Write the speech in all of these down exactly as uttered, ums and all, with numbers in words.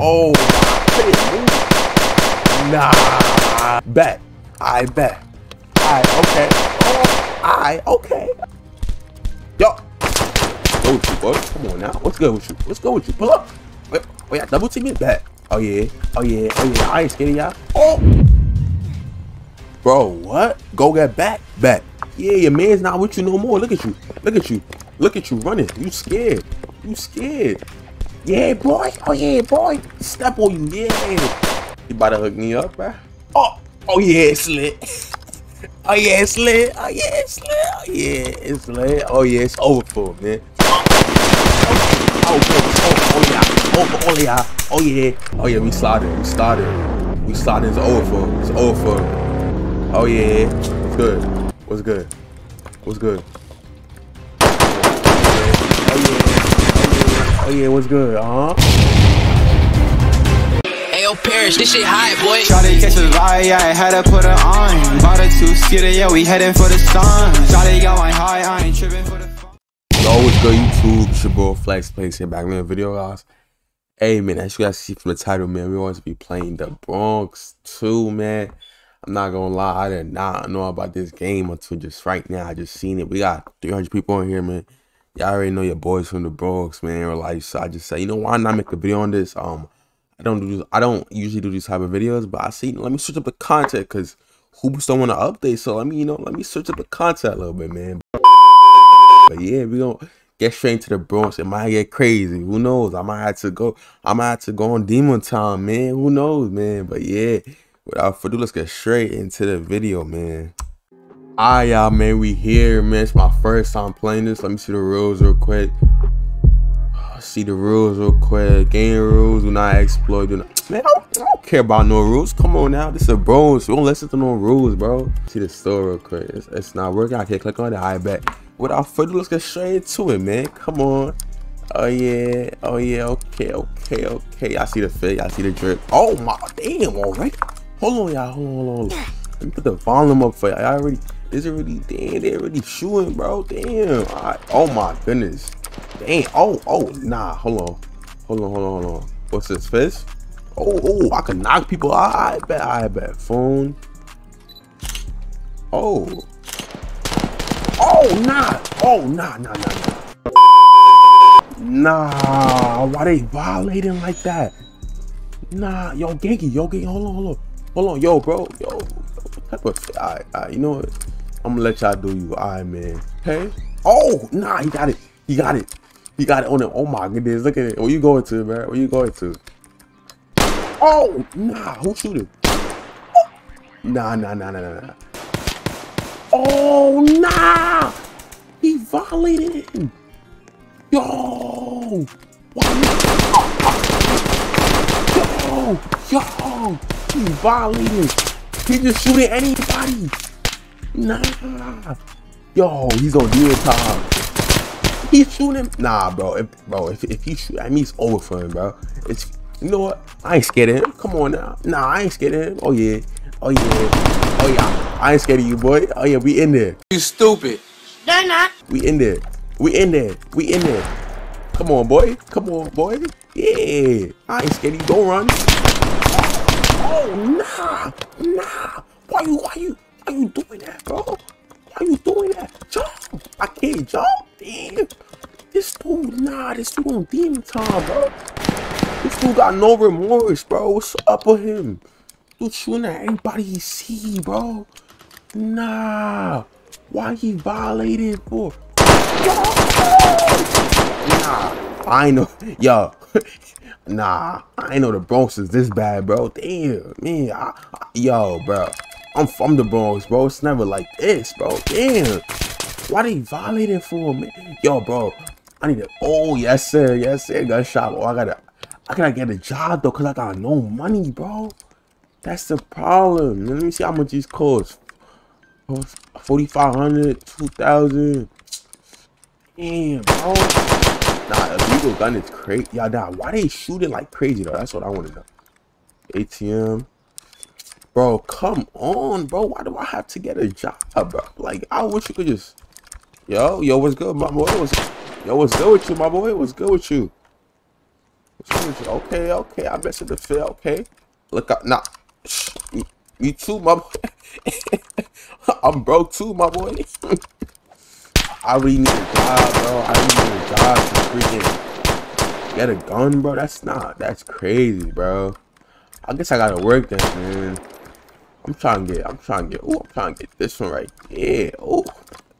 Oh, nah. Bet. I bet. I okay. Oh, I okay. Yo. Go with you, boy. Come on now. What's good with you? What's good with you? Pull up. Wait, wait. Double team it. Bet. Oh yeah. Oh yeah. Oh yeah. I ain't scared of y'all. Oh. Bro, what? Go get back. Back. Yeah, your man's not with you no more. Look at you. Look at you. Look at you running. You scared. You scared. Yeah, boy. Oh, yeah, boy. Step on you. Yeah. You about to hook me up, bro? Oh. Oh, yeah, it's lit. Oh, yeah, it's lit. Oh, yeah, it's lit. Oh, yeah, it's lit. Oh, yeah, it's over for, man. Oh, oh, oh, oh, oh, yeah. Oh, oh, yeah. Oh, yeah. Oh, yeah, we slided. We started. We slided. It's over for. It's over for. Oh yeah, what's good? What's good? What's good? Oh yeah, oh yeah, oh yeah, what's good? Uh huh. Hey, yo, Parrish, this shit high, boy. Try to catch a vibe, I had to put her on. Bought her two skitter, yeah, we heading for the sun. Try to get my high, I ain't tripping for the fun. Yo, what's good, YouTube? It's your boy Flex Place here, back in the video, guys. Hey, man, as you guys see from the title, man, we always be playing The Bronx two, man. I'm not gonna lie, I did not know about this game until just right now. I just seen it. We got three hundred people in here, man. Y'all already know your boys from the Bronx, man. Or like, so I just say, you know, why not make a video on this? Um, I don't do, I don't usually do these type of videos, but I see. Let me switch up the content because Hoops don't want to update. So let me, you know, let me switch up the content a little bit, man. But yeah, we gonna get straight into the Bronx. It might get crazy. Who knows? I might have to go. I might have to go on Demon Time, man. Who knows, man? But yeah. Without further ado, let's get straight into the video, man. Alright, y'all, man, we here, man. It's my first time playing this. Let me see the rules real quick. See the rules real quick. Game rules, do not exploit. Do not. Man, I don't, I don't care about no rules. Come on now, this is a bro. So we don't listen to no rules, bro. See the store real quick. It's, it's not working. I can't click on it. I bet. Without further ado, let's get straight into it, man. Come on. Oh yeah. Oh yeah. Okay. Okay. Okay. I see the fit. I see the drip. Oh my damn. All right. Hold on, y'all. Hold on, hold on. Let me put the volume up for y'all. I already, this is really, damn, they already shooting, bro. Damn. All right. Oh, my goodness. Damn. Oh, oh, nah. Hold on. Hold on, hold on, hold on. What's this, fist? Oh, oh, I can knock people out. I bet, I bet. Phone. Oh. Oh, nah. Oh, nah, nah, nah, nah. Nah. Why they violating like that? Nah. Yo, Genki. Yo, Genki. Hold on, hold on. Hold on, yo, bro, yo, what type of, all right, all right, you know what, I'm gonna let y'all do you, all right, man, hey, oh, nah, he got it, he got it, he got it on him, oh my goodness, look at it, where you going to, man, where you going to, oh, nah, who shooting, oh. nah, nah, nah, nah, nah, nah, oh, nah, he violated him, yo, yo, yo, he violated. He just shooting anybody. Nah. Yo, he's on deal time. He's shooting. Nah, bro. If, bro, if, if he shoot at me, it's over for him, bro. It's, you know what? I ain't scared of him. Come on now. Nah, I ain't scared of him. Oh yeah. Oh yeah. Oh yeah. I ain't scared of you, boy. Oh yeah, we in there. You stupid. They're not. We in there. We in there. We in there. Come on, boy. Come on, boy. Yeah. I ain't scared of you. Don't run. Oh nah, nah! Why you, why you, why you doing that, bro? Why you doing that? Jump! I can't jump. Damn, this dude, nah, this dude on Demon Time, bro. This dude got no remorse, bro. What's up with him? Dude shooting at everybody he see, bro. Nah, why he violated for? Nah. I ain't know, yo, nah, I ain't know the Bronx is this bad, bro. Damn, man, I, I, yo, bro, I'm from the Bronx, bro. It's never like this, bro. Damn, why they violating for me, yo, bro? I need to. Oh yes, sir, yes, sir. Got shot. Oh, I gotta, I gotta get a job though, cause I got no money, bro. That's the problem. Let me see how much these cost. Forty-five hundred, two thousand. Damn, bro. Nah, illegal gun is crazy. Y'all, nah, why they shooting like crazy, though? That's what I want to know. A T M. Bro, come on, bro. Why do I have to get a job, bro? Like, I wish you could just... Yo, yo, what's good, my boy? What's... Yo, what's good with you, my boy? What's good with you? confusion. Okay, okay, I mentioned the fear. Okay, look out now. Nah. You too, my boy. I'm broke too, my boy. I really need a job, bro. I really need a job to freaking get a gun, bro. That's not. That's crazy, bro. I guess I gotta work that, man. I'm trying to get. I'm trying to get. Oh, I'm trying to get this one right there. Oh,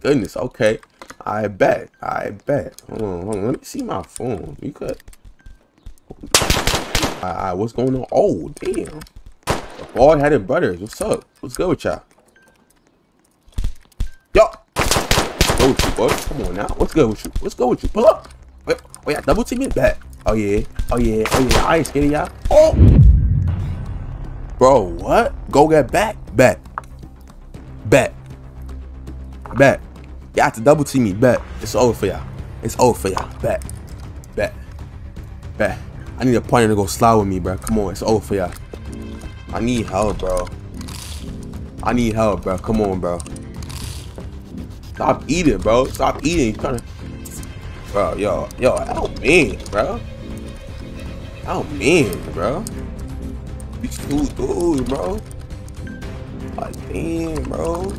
goodness. Okay. I bet. I bet. Hold on, hold on. Let me see my phone. You could. Alright, what's going on? Oh, damn. The bald-headed brothers. What's up? What's good with y'all? Yo. Go with you, boy. Come on now. What's good with you? What's good with you? Pull up. Wait, wait. I double team it back. Oh yeah. Oh yeah. Oh yeah. I ain't scared of y'all. Oh. Bro, what? Go get back. Back. Back. Back. Y'all have to double team me. Bet. It's over for y'all. It's over for y'all. Bet. Bet. Bet. I need a partner to go slide with me, bro. Come on. It's over for y'all. I need help, bro. I need help, bro. Come on, bro. Stop eating, bro. Stop eating. You're trying to... Bro, yo. Yo. Oh, man, bro. Oh, man, bro. These two dudes, bro. Like, damn, bro.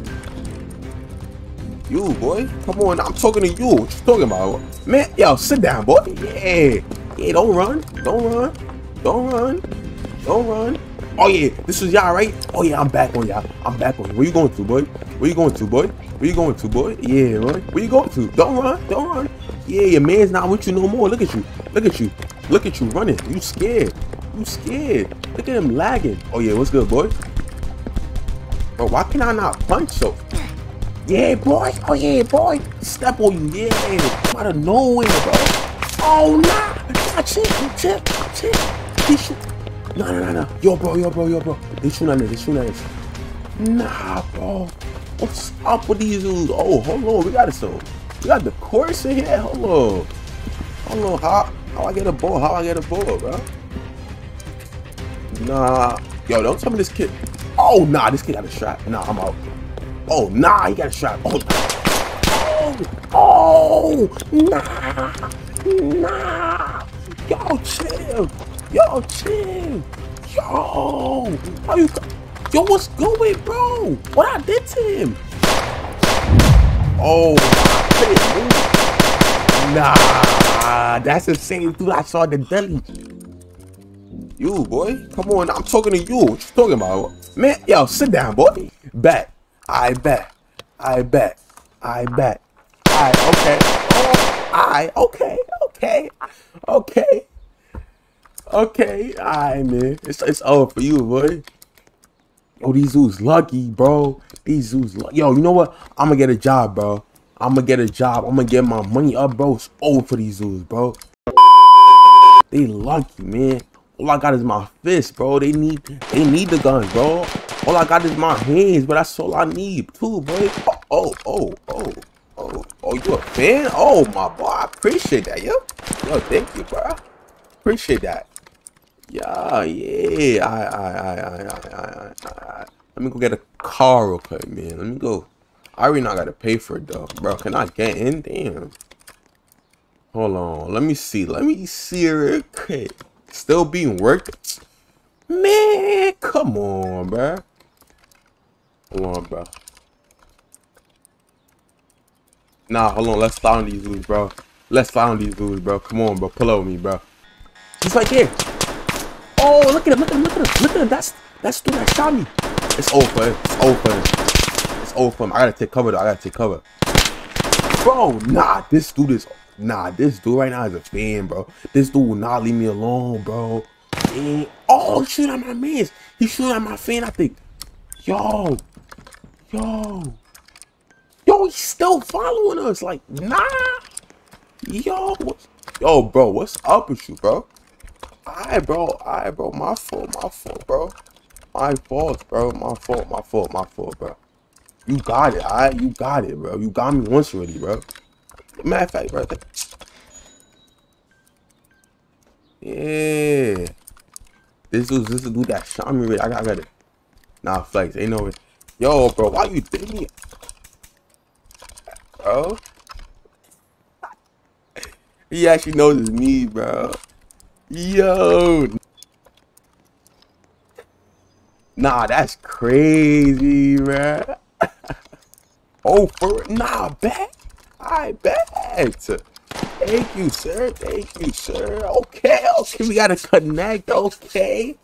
You, boy. Come on, I'm talking to you. What you talking about? Man, yo, sit down, boy. Yeah. Yeah, don't run. Don't run. Don't run. Don't run. Oh, yeah. This is y'all, right? Oh, yeah, I'm back on y'all. I'm back on you. Where you going to, boy? Where you going to, boy? Where you going to, boy? Yeah, boy. Where you going to? Don't run. Don't run. Yeah, your man's not with you no more. Look at you. Look at you. Look at you running. You scared. You scared. Look at him lagging. Oh, yeah, what's good, boy? Bro, why can I not punch so... Yeah, boy. Oh, yeah, boy. Step on you. Yeah. Out of nowhere, bro. Oh, nah. Nah, chill, chill, chill. They shoot. Nah, nah, nah, nah. Yo, bro, yo, bro, yo, bro. They shoot at this. They shoot at this. Nah, bro. What's up with these dudes? Oh, hold on. We got it, so. We got the course in here. Hold on. Hold on. How, how I get a ball? How I get a ball, bro? Nah. Yo, don't tell me this kid. Oh, nah. This kid got a shot. Nah, I'm out. Oh, nah, he got a shot. Oh, oh, oh, nah, nah. Yo, chill. Yo, chill. Yo, how you? Yo, what's going, bro? What I did to him? Oh, nah, that's the same dude I saw at the deli. You, boy, come on. I'm talking to you. What you talking about? Man, yo, sit down, boy. Back. I bet, I bet, I bet, I, okay, oh, I, okay, okay, okay, okay, I, man, it's, it's over for you, boy. Oh, these dudes lucky, bro, these dudes, yo, you know what, I'm gonna get a job, bro, I'm gonna get a job, I'm gonna get my money up, bro, it's over for these dudes, bro. They lucky, man. All I got is my fist, bro. They need, they need the guns, bro. All I got is my hands, but that's all I need, too, boy. Oh, oh, oh, oh, oh, you a fan? Oh, my boy, I appreciate that, yo. Yo, thank you, bro. Appreciate that. Yeah, yeah. I, I, I, I, I, I, I. Let me go get a car real quick, man. Let me go. I already not gotta pay for it, though, bro. Can I get in? Damn. Hold on. Let me see. Let me see real quick. Still being worked, man. Come on, bro. Come on, bro. Nah, hold on. Let's slide on these dudes, bro. Let's slide on these dudes, bro. Come on, bro. Pull over me, bro. He's right there. Oh, look at him! Look at him! Look at him! Look at him! That's that's dude that shot me. It's over for him. It's over for him. It's over for him. I gotta take cover, though. I gotta take cover. Bro, nah. This dude is. Nah, this dude right now is a fan, bro. This dude will not leave me alone, bro. And, oh, shoot at my man. He shoot at my fan, I think. Yo. Yo. Yo, he's still following us. Like, nah. Yo. What's, yo, bro, what's up with you, bro? Alright, bro. Alright, bro. My fault, my fault, bro. My fault, bro. My fault, my fault, my fault, bro. You got it, alright? You got it, bro. You got me once already, bro. Matter of fact, brother. Yeah. This dude, this dude that shot me. I got ready. Nah, Flex. Ain't no way. Yo, bro, why you thinking? Bro. He actually knows it's me, bro. Yo. Nah, that's crazy, man. Oh, for nah, bet. I bet. Thank you, sir. Thank you, sir. Okay, okay. We gotta connect. Okay.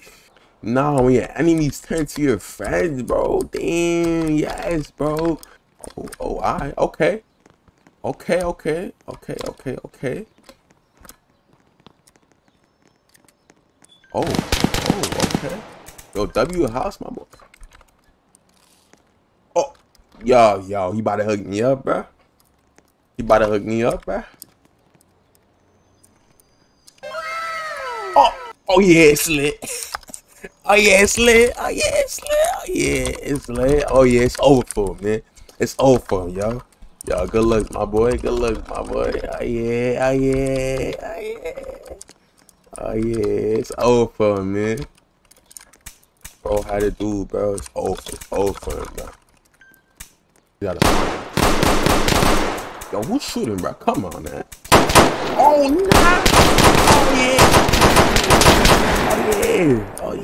No, yeah. Enemies turn to your friends, bro. Damn. Yes, bro. Oh, oh, I. Right. Okay. Okay. Okay. Okay. Okay. Okay. Oh. Oh. Okay. Yo, W house, my boy. Oh. Yo, yo. He about to hook me up, bro. He about to hook me up, bro. Oh, oh yeah, it's lit. Oh yeah, it's lit. Oh yeah, it's lit. Oh yeah, it's lit. Oh yeah, it's over for him, man. It's over for him, yo. Yo, good luck, my boy. Good luck, my boy. Oh yeah, oh yeah, oh yeah. Oh yeah, it's over for him, man. Bro, how to do, bro? It's over. It's over for him, bro. You gotta. Yo, who's shooting, bro? Come on, man. Oh, nah. Oh, yeah. Oh, yeah. Oh, yeah.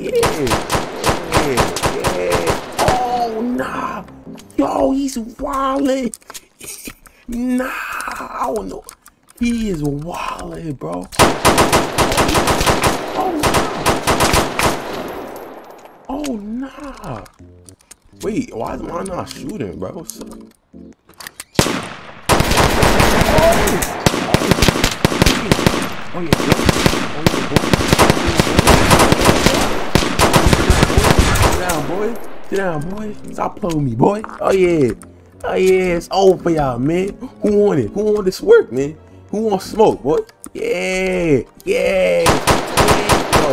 Yeah, yeah. Oh, nah. Yo, he's wildin'. Nah. I don't know. He is wildin', bro. Oh, nah. Oh, nah. Wait, why am I not shooting, bro? What's up? Oh yeah. Oh yeah, boy. Sit down, boy. Sit down, boy. Stop playing with me, boy. Oh yeah. Oh yeah, it's over for y'all, man. Who want it? Who want this work, man? Who want smoke, boy? Yeah. Yeah. Yo,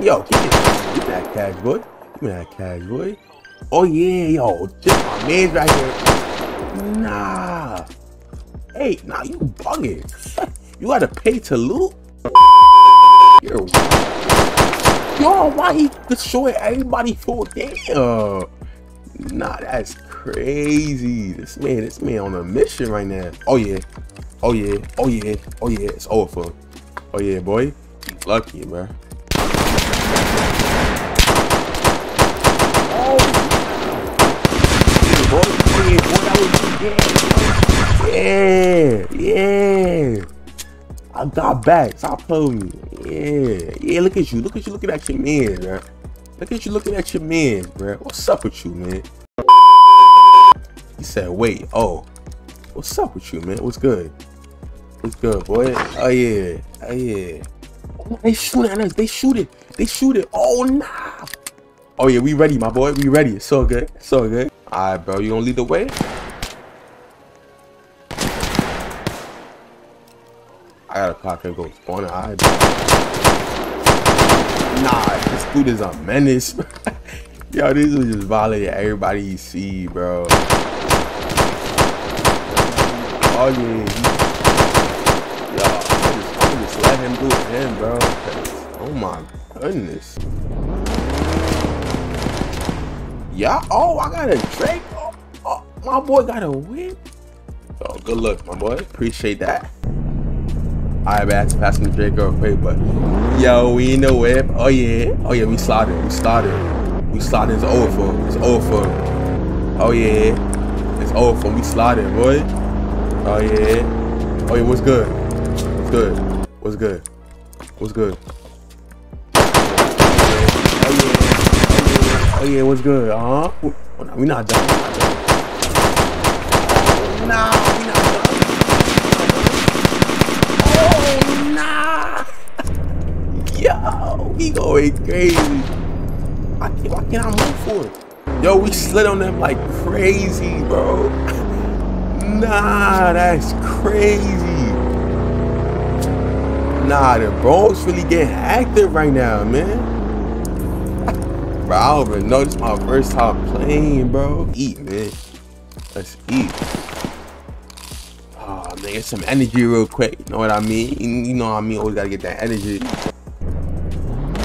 yo, get this. Get that cash, boy. Give me that cash, boy. Oh yeah, yo. Just my man's right here. Nah. Hey, nah, you bugging. You gotta pay to loot? You're wild. Yo, why he destroyed everybody for damn? Nah, that's crazy. This man, this man on a mission right now. Oh yeah. Oh yeah. Oh yeah. Oh yeah. It's over for him. Oh yeah, boy. He's lucky, man. Oh yeah, boy. Yeah, boy. That was you. Yeah. Yeah. I got back. Stop playing with me. Yeah. Yeah, look at you. Look at you looking at your man, bro. Look at you looking at your man, bro. What's up with you, man? He said, wait. Oh. What's up with you, man? What's good? What's good, boy? Oh, yeah. Oh, yeah. Oh, they shooting at us. They shoot it. They shoot it. Oh, nah. Oh, yeah. We ready, my boy. We ready. It's so good. It's so good. All right, bro. You gonna lead the way? I gotta clock and go spawn. Right, nah, this dude is a menace. Yo, this is just violating everybody you see, bro. Oh yeah. Yo, I just, I just let him do it in, bro. Oh my goodness. Yeah. Oh, I got a Drake. Oh, oh, my boy got a whip. Oh, good luck, my boy. Appreciate that. Alright, man, I had to pass him the Drake real quick, but yo, we in the whip. Oh yeah. Oh yeah, we slotted. We slotted. We slotted. It's over for him. It's over for him. Oh yeah. It's over for him. We slotted, boy. Oh yeah. Oh yeah, what's good? What's good? What's good? What's good? Oh yeah. Oh yeah, what's good? Uh-huh. Oh, no, we not done. No, nah, we not done. Yo, he going crazy. I can't, why can't I move for it? Yo, we slid on them like crazy, bro. Nah, that's crazy. Nah, the bros really getting active right now, man. Bro, I don't even know. This is my first time playing, bro. Eat, man. Let's eat. Oh, man, get some energy real quick. You know what I mean? You know what I mean? Always gotta get that energy.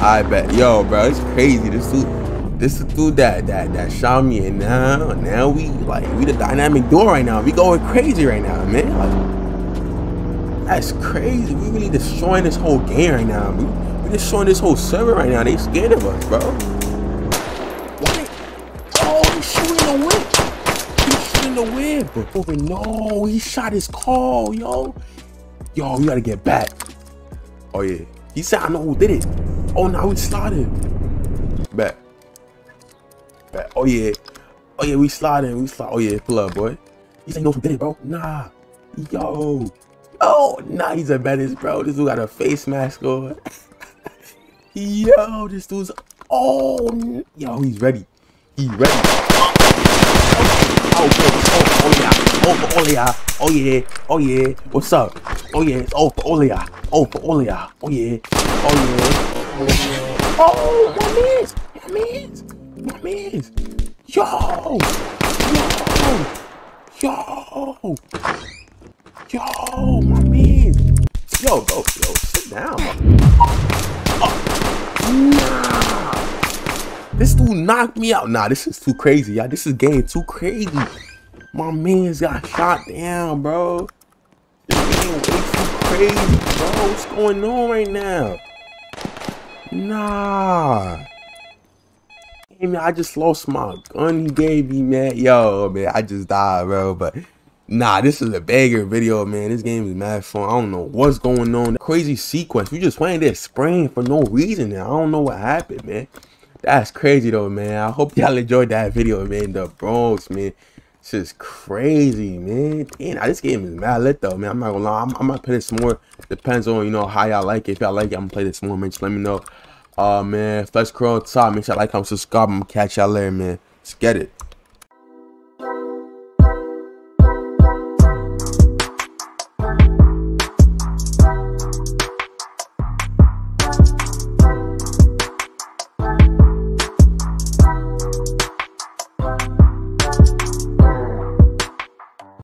I bet. Yo, bro, it's crazy. This dude, this dude that that that shot me, and now now we like we the dynamic duo right now. We going crazy right now, man. Like, That's crazy. We really destroying this whole game right now. We, we're destroying this whole server right now. They scared of us, bro. What? Oh, he's shooting in the wind. He's shooting in the wind, bro. No, he shot his call, yo. Yo, we gotta get back. Oh, yeah. He said, I know who did it. Oh, now we slotted. Back. Back. Oh, yeah. Oh, yeah, we slotted. We slotted. Oh, yeah, pull up, boy. He said, you know who did it, bro? Nah. Yo. Oh, nah, he's a menace, bro. This dude got a face mask on. Yo, this dude's. Oh, yo, he's ready. He's ready. Oh, oh, oh, yeah. Oh, for Olia. Oh, yeah. Oh, yeah. What's up? Oh, yeah. Oh, for Olia. Oh, for Olia. Oh, yeah. Oh, yeah. Oh, my mans. My mans. My mans. Yo. Yo. Yo. Yo, my mans. Yo, bro. Yo, sit down. Oh. Oh. Nah. This dude knocked me out. Nah, this is too crazy, y'all. This is game too crazy. My man's got shot down, bro. This game way too crazy, bro. What's going on right now? Nah. Hey, man, I just lost my gun he gave me, man. Yo, man, I just died, bro. But, nah, this is a banger video, man. This game is mad fun. I don't know what's going on. That crazy sequence. We just went there spraying for no reason, man. I don't know what happened, man. That's crazy, though, man. I hope y'all enjoyed that video, man. The Bronx, man. This is crazy, man. Damn, this game is mad lit, though, man. I'm not gonna lie. I'm, I'm gonna play this more. Depends on, you know, how y'all like it. If y'all like it, I'm gonna play this more, man. Just let me know. Uh, man, Flex Crow Top. Make sure y'all like, comment, subscribe. I'm gonna catch y'all later, man. Let's get it.